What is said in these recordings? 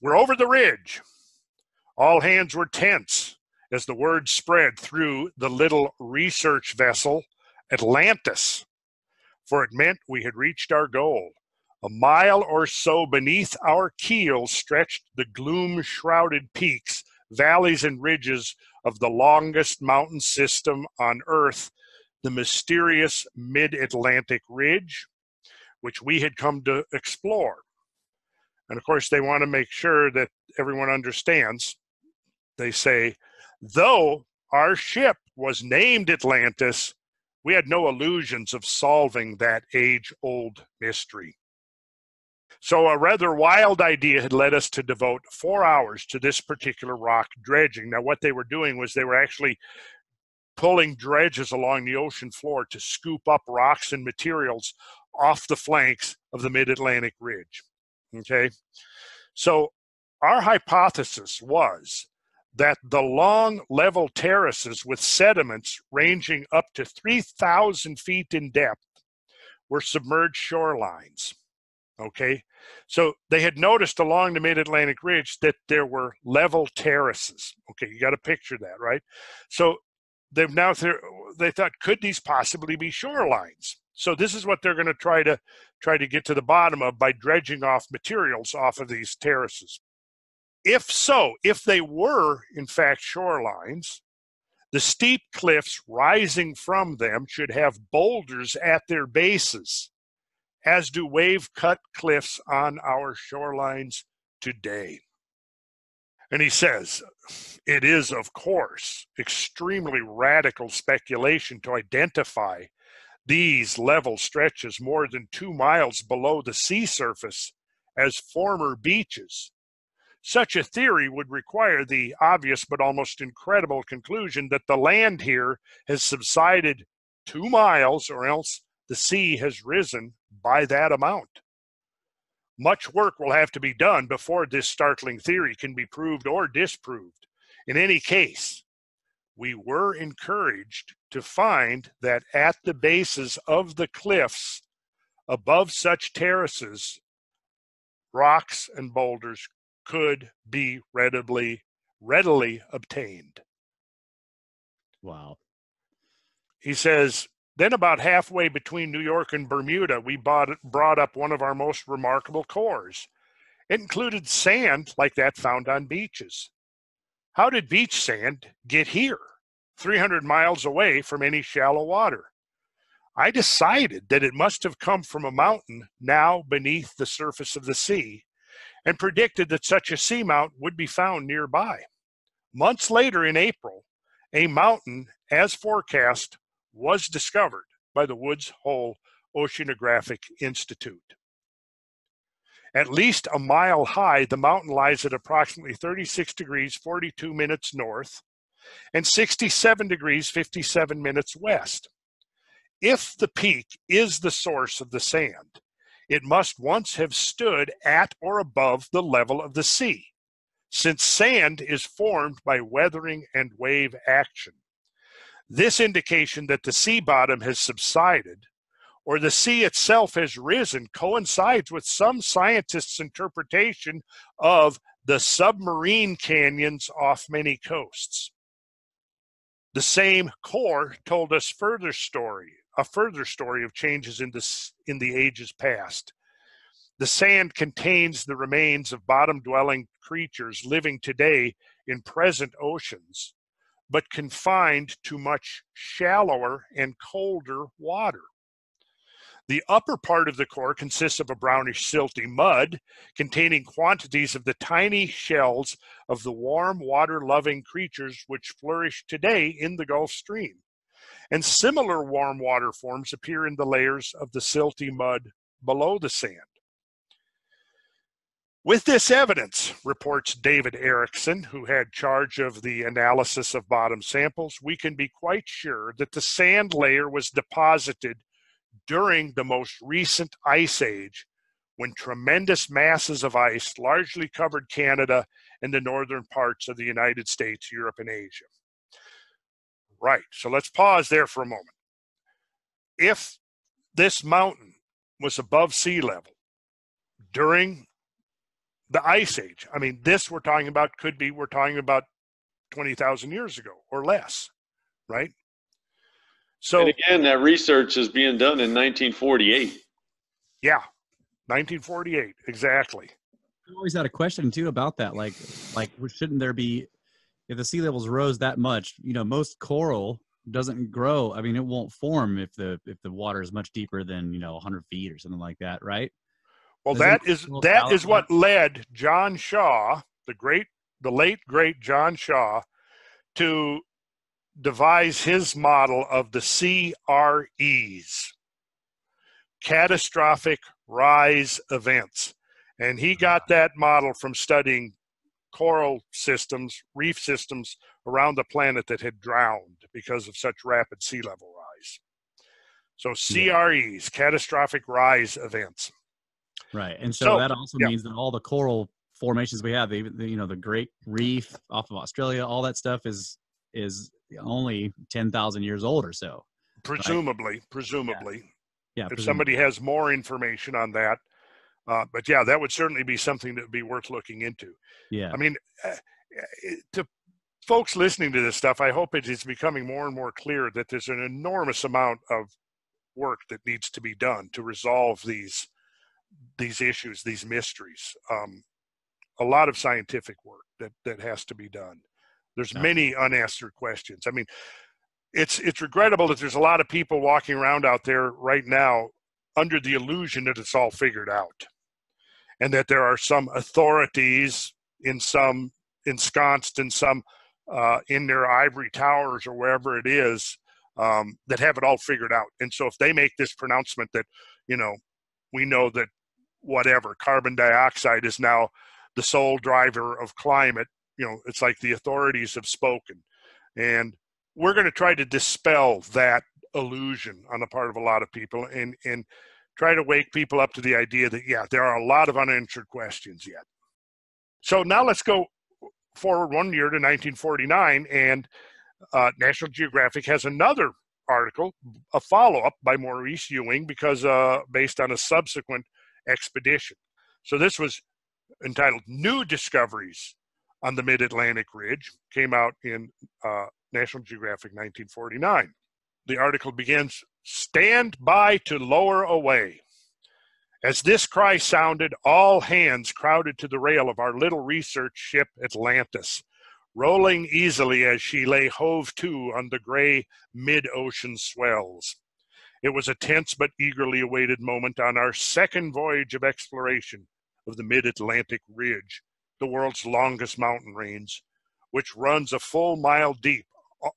"We're over the ridge." All hands were tense as the word spread through the little research vessel, Atlantis, for it meant we had reached our goal. A mile or so beneath our keel stretched the gloom-shrouded peaks, valleys, and ridges of the longest mountain system on Earth, the mysterious Mid-Atlantic Ridge, which we had come to explore. And of course, they want to make sure that everyone understands. They say, though our ship was named Atlantis, we had no illusions of solving that age-old mystery. So a rather wild idea had led us to devote 4 hours to this particular rock dredging. Now, what they were doing was they were actually pulling dredges along the ocean floor to scoop up rocks and materials off the flanks of the Mid-Atlantic Ridge, okay? So our hypothesis was that the long level terraces with sediments ranging up to 3,000 feet in depth were submerged shorelines, okay? So they had noticed along the Mid-Atlantic Ridge that there were level terraces. Okay, you got to picture that, right? So they've now, they thought, could these possibly be shorelines? So this is what they're going to try to get to the bottom of by dredging off materials off of these terraces. If so, if they were, in fact, shorelines, the steep cliffs rising from them should have boulders at their bases, as do wave-cut cliffs on our shorelines today. And he says, it is, of course, extremely radical speculation to identify these level stretches more than 2 miles below the sea surface as former beaches. Such a theory would require the obvious but almost incredible conclusion that the land here has subsided 2 miles, or else the sea has risen by that amount. Much work will have to be done before this startling theory can be proved or disproved. In any case, we were encouraged to find that at the bases of the cliffs above such terraces, rocks and boulders could be readily obtained. Wow. He says, then about halfway between New York and Bermuda, we brought up one of our most remarkable cores. It included sand like that found on beaches. How did beach sand get here, 300 miles away from any shallow water? I decided that it must have come from a mountain now beneath the surface of the sea, and predicted that such a seamount would be found nearby. Months later in April, a mountain, as forecast, was discovered by the Woods Hole Oceanographic Institute. At least a mile high, the mountain lies at approximately 36 degrees 42 minutes north and 67 degrees 57 minutes west. If the peak is the source of the sand, it must once have stood at or above the level of the sea, since sand is formed by weathering and wave action. This indication that the sea bottom has subsided or the sea itself has risen coincides with some scientists' interpretation of the submarine canyons off many coasts. The same core told us a further story of changes in the ages past. The sand contains the remains of bottom-dwelling creatures living today in present oceans, but confined to much shallower and colder water. The upper part of the core consists of a brownish silty mud containing quantities of the tiny shells of the warm water-loving creatures which flourish today in the Gulf Stream. And similar warm water forms appear in the layers of the silty mud below the sand. With this evidence, reports David Erickson, who had charge of the analysis of bottom samples, we can be quite sure that the sand layer was deposited during the most recent ice age, when tremendous masses of ice largely covered Canada and the northern parts of the United States, Europe, and Asia. Right, so let's pause there for a moment. If this mountain was above sea level during the Ice Age. I mean, this we're talking about could be, we're talking about 20,000 years ago or less, right? So, and again, that research is being done in 1948. Yeah, 1948, exactly. I always had a question too about that. Like, shouldn't there be, if the sea levels rose that much, you know, most coral doesn't grow. I mean, it won't form if the water is much deeper than, you know, 100 feet or something like that, right? Well, that is what led John Shaw, the late great John Shaw, to devise his model of the CREs, Catastrophic Rise Events. And he got that model from studying coral systems, reef systems around the planet that had drowned because of such rapid sea level rise. So CREs, Catastrophic Rise Events. Right, and so that also means that all the coral formations we have, the Great Reef off of Australia, all that stuff is only 10,000 years old or so. Presumably. Yeah. If somebody has more information on that, but yeah, that would certainly be something that would be worth looking into. Yeah. I mean, to folks listening to this stuff, I hope it is becoming more and more clear that there's an enormous amount of work that needs to be done to resolve these issues, these mysteries. A lot of scientific work that has to be done. There's many unanswered questions. I mean, it's regrettable that there's a lot of people walking around out there right now under the illusion that it's all figured out, and that there are some authorities ensconced in some in their ivory towers or wherever it is that have it all figured out. And so if they make this pronouncement that, you know, we know that whatever, carbon dioxide is now the sole driver of climate, you know, it's like the authorities have spoken. And we're going to try to dispel that illusion on the part of a lot of people and try to wake people up to the idea that, yeah, there are a lot of unanswered questions yet. So now let's go forward 1 year to 1949, and National Geographic has another article, a follow-up by Maurice Ewing, because based on a subsequent expedition. So this was entitled New Discoveries on the Mid-Atlantic Ridge, came out in National Geographic 1949. The article begins, "Stand by to lower away." As this cry sounded, all hands crowded to the rail of our little research ship Atlantis, rolling easily as she lay hove to on the gray mid-ocean swells. It was a tense but eagerly awaited moment on our second voyage of exploration of the Mid-Atlantic Ridge, the world's longest mountain range, which runs a full mile deep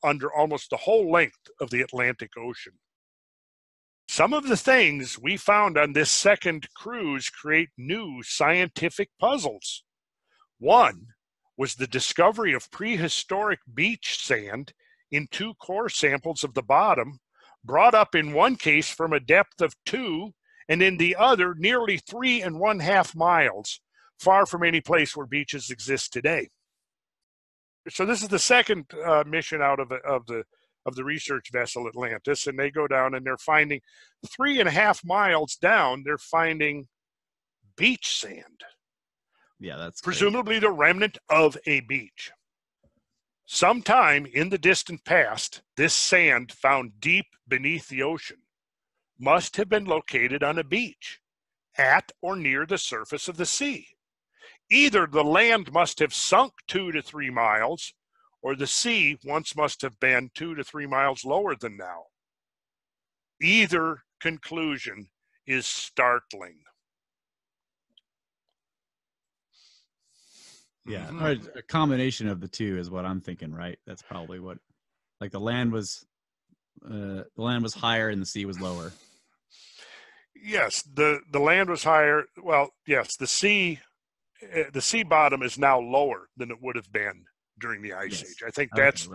under almost the whole length of the Atlantic Ocean. Some of the things we found on this second cruise create new scientific puzzles. One was the discovery of prehistoric beach sand in two core samples of the bottom, brought up in one case from a depth of 2, and in the other nearly 3.5 miles, far from any place where beaches exist today. So this is the second mission out of the research vessel Atlantis, and they go down and they're finding 3.5 miles down, they're finding beach sand. Yeah, that's presumably the remnant of a beach. Sometime in the distant past, this sand found deep beneath the ocean must have been located on a beach at or near the surface of the sea. Either the land must have sunk 2 to 3 miles, or the sea once must have been 2 to 3 miles lower than now. Either conclusion is startling. Yeah, or a combination of the two is what I'm thinking, right? That's probably what, like the land was higher and the sea was lower. Yes, the land was higher. Well, yes, the sea bottom is now lower than it would have been during the Ice Age. I think that's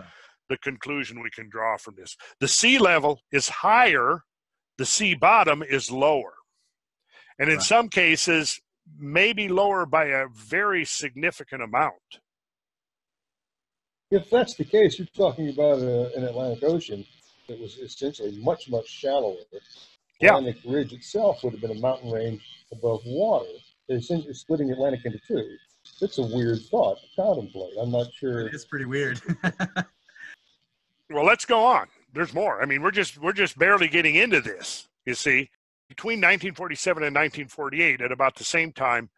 the conclusion we can draw from this. The sea level is higher, the sea bottom is lower. And in some cases, maybe lower by a very significant amount. If that's the case, you're talking about an Atlantic Ocean that was essentially much, much shallower. The Atlantic Ridge itself would have been a mountain range above water. they're splitting the Atlantic into two. It's a weird thought to contemplate. I'm not sure. It's pretty weird. Well, let's go on. There's more. I mean, we're just barely getting into this. You see, between 1947 and 1948, at about the same time,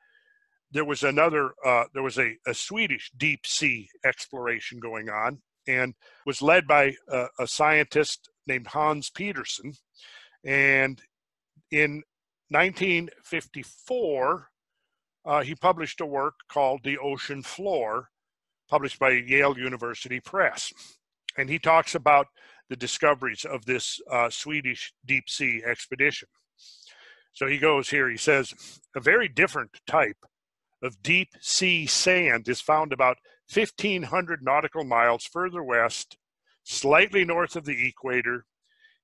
there was another. There was a Swedish deep sea exploration going on, and was led by a scientist named Hans Pettersson. And in 1954, he published a work called The Ocean Floor, published by Yale University Press. And he talks about the discoveries of this Swedish deep sea expedition. So he goes here, he says, a very different type of deep sea sand is found about 1,500 nautical miles further west, slightly north of the equator,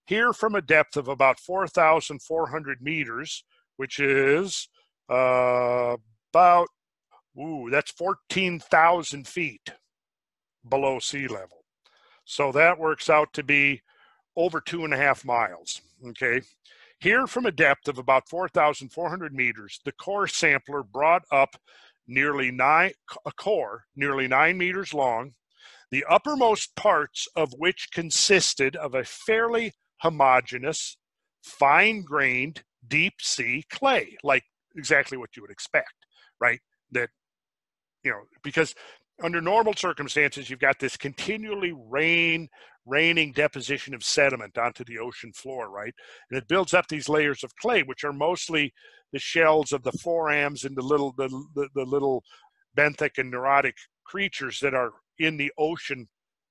here from a depth of about 4,400 meters, which is about, that's 14,000 feet below sea level. So that works out to be over 2.5 miles, okay? Here from a depth of about 4,400 meters, the core sampler brought up a core nearly 9 meters long, the uppermost parts of which consisted of a fairly homogeneous, fine-grained deep sea clay, like exactly what you would expect, right? That, you know, because under normal circumstances, you've got this continually raining deposition of sediment onto the ocean floor, right? And it builds up these layers of clay, which are mostly the shells of the forams and the little benthic and neurotic creatures that are in the ocean,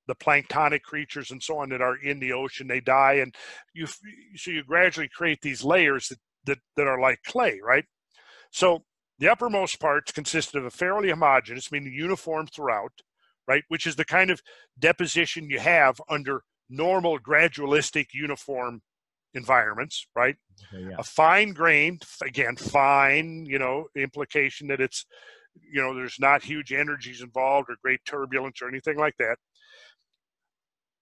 the planktonic creatures and so on that are in the ocean. They die, and so you gradually create these layers that are like clay, right? So the uppermost parts consisted of a fairly homogeneous, meaning uniform throughout, right, which is the kind of deposition you have under normal gradualistic uniform environments, right? Okay, yeah. A fine-grained, again, fine, you know, implication that it's, you know, there's not huge energies involved or great turbulence or anything like that.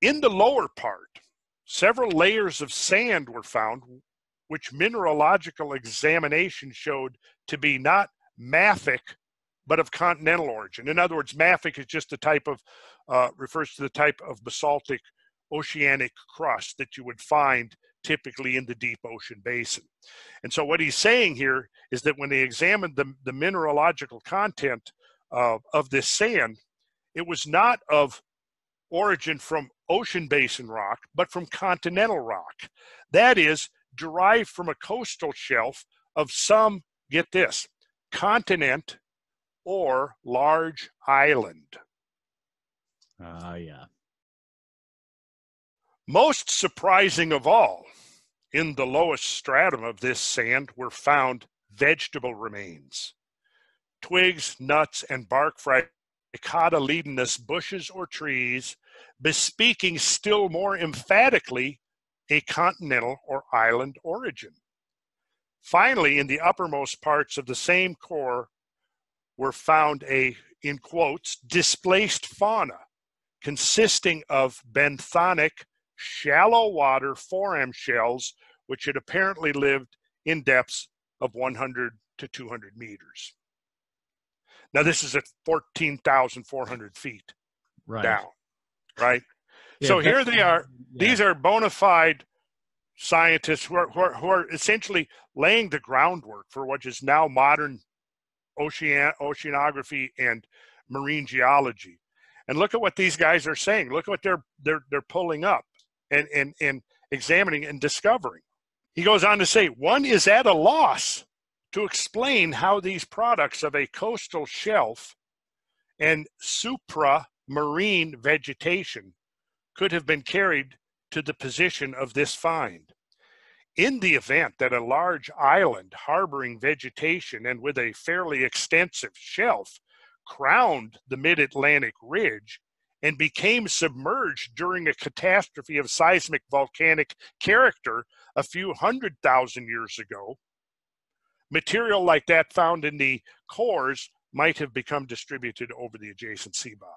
In the lower part, several layers of sand were found, which mineralogical examination showed to be not mafic, but of continental origin. In other words, mafic is just the type of, refers to the type of basaltic oceanic crust that you would find typically in the deep ocean basin. And so what he's saying here is that when they examined the mineralogical content of this sand, it was not of origin from ocean basin rock, but from continental rock. That is, derived from a coastal shelf of some, get this, continent or large island. Yeah. Most surprising of all, in the lowest stratum of this sand were found vegetable remains, twigs, nuts, and bark from cotyledonous bushes or trees, bespeaking still more emphatically a continental or island origin. Finally, in the uppermost parts of the same core were found a, in quotes, displaced fauna consisting of benthonic, shallow water foram shells, which had apparently lived in depths of 100 to 200 meters. Now, this is at 14,400 feet down, right? Yeah, so here they are. Yeah. These are bona fide scientists who are essentially laying the groundwork for what is now modern oceanography and marine geology. And look at what these guys are saying. Look at what they're pulling up and examining and discovering. He goes on to say, one is at a loss to explain how these products of a coastal shelf and supramarine vegetation could have been carried to the position of this find. In the event that a large island harboring vegetation and with a fairly extensive shelf crowned the Mid-Atlantic Ridge and became submerged during a catastrophe of seismic volcanic character a few 100,000 years ago, material like that found in the cores might have become distributed over the adjacent sea bottom.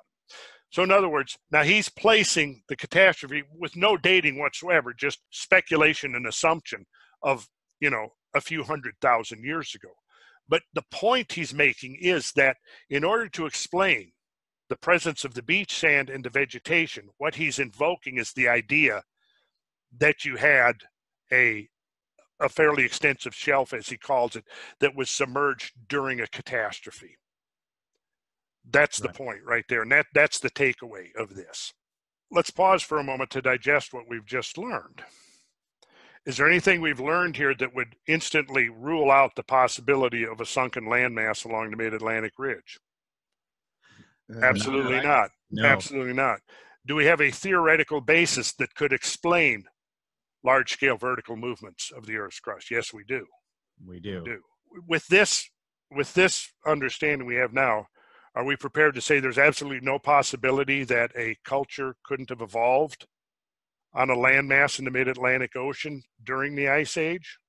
So in other words, now he's placing the catastrophe with no dating whatsoever, just speculation and assumption of, you know, a few 100,000 years ago. But the point he's making is that in order to explain the presence of the beach sand and the vegetation, what he's invoking is the idea that you had a fairly extensive shelf, as he calls it, that was submerged during a catastrophe. That's the point right there, and that's the takeaway of this. Let's pause for a moment to digest what we've just learned. Is there anything we've learned here that would instantly rule out the possibility of a sunken landmass along the Mid-Atlantic Ridge? Absolutely not. No. Absolutely not. Do we have a theoretical basis that could explain large-scale vertical movements of the Earth's crust? Yes, we do. We do. With this understanding we have now, are we prepared to say there's absolutely no possibility that a culture couldn't have evolved on a landmass in the Mid-Atlantic Ocean during the Ice Age?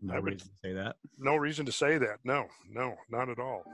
No reason to say that. No reason to say that. No, not at all.